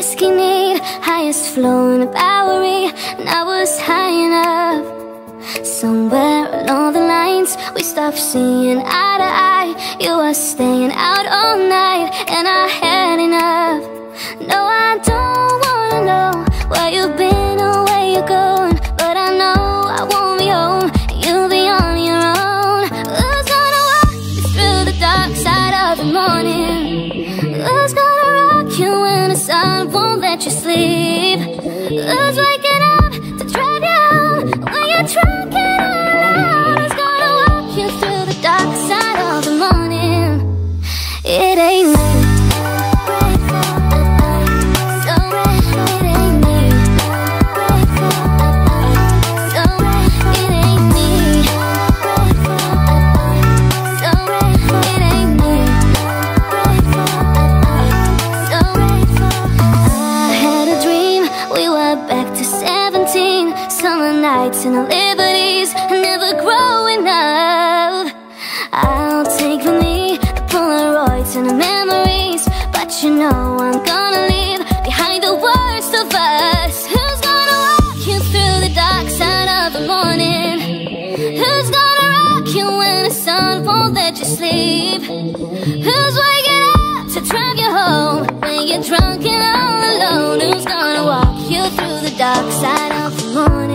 whiskey need, highest flow in the Bowery. And I was high enough. Somewhere along the lines, we stopped seeing eye to eye. You were staying out all night, and I had enough. No, I don't wanna know where you've been or where you're going, but I know I won't be home. You'll be on your own. Who's gonna walk you through the dark side of the morning? Who's gonna rock you when the sun won't let you sleep? Who's waking up to drive you home when you're drunk and alone? Who's gonna walk you through the dark side of the morning? It ain't me. And the liberties never growing up. I'll take with me the Polaroids and the memories, but you know I'm gonna leave behind the worst of us. Who's gonna walk you through the dark side of the morning? Who's gonna rock you when the sun won't let you sleep? Who's waking up to drive you home when you're drunk and all alone? Who's gonna walk you through the dark side of the morning?